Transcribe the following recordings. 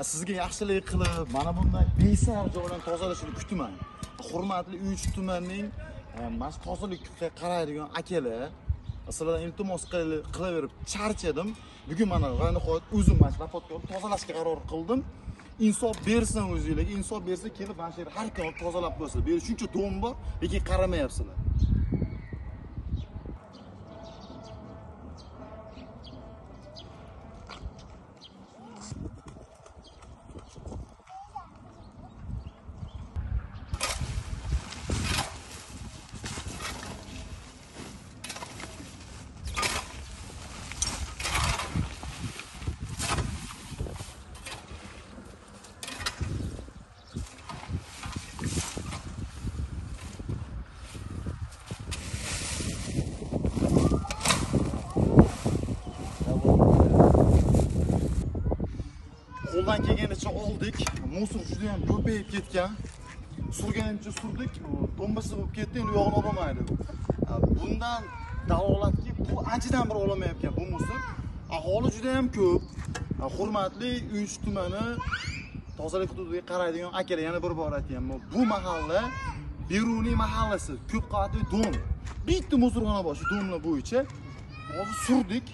sizge yaxshilik qilib, mana bunday beysar joylarni tozalashini kutman. Hurmatli 3 tumanning mas tozalikka qaraydigan akalar, sizlardan iltimos qilaverib charchadim. Bugun mana nihoyat o'zim mas raportga olib tozalashga qaror qildim. İnsof bersin o'zingizlarga, insof bersa kelib mana shu yerni har kuni tozalab qo'ysa. Bu yerda shuncha dom bor, lekin qaramayapsizlar. Qo'ldan kelganicha oldik. Musor juda ham ko'payib ketgan. Surganimcha surdik. Dombasi bo'lib ketdi, endi u yo'qni olmaydi. Bundan dalolatki bu anchadan bir olamayotgan bu musor. Aholi juda ham ko'p. Hurmatli 3 tumani tozalik hududiga qaraydigan akalar yana bir bor aytayman. Bu mahalla Beruniy mahallasi, ko'p qavatli dom. Bitta musorxona bor shu domlar bo'yicha. Hozir surdik.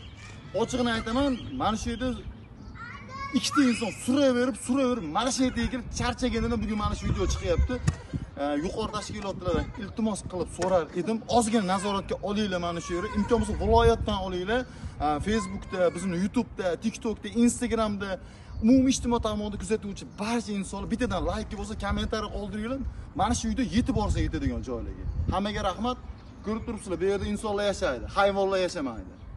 Ochiqni aytaman, mana shu yerda İkide insan sura verip mana shu yerga kelib charchaganidan bugün mana shu video chiqyapti. Yuqoridagi yo'lovchilardan iltimos qilib so'rar edim. Ozgina nazoratga olinglar mana shu yerni. Imkon bo'lsa viloyatdan olinglar. Facebook'ta, bizning YouTube'da, TikTok'ta, Instagram'da umumiy ijtimoiy tarmoqda kuzatuvchi barcha insonlar bittadan like bo'lsa, kommentariy qoldiringlar. Mana shu video yetib borsa yetadigan joylarga. Hammaga rahmat. Ko'rib turibsizlar, bu yerda insonlar yashaydi, hayvonlar yashamaydi.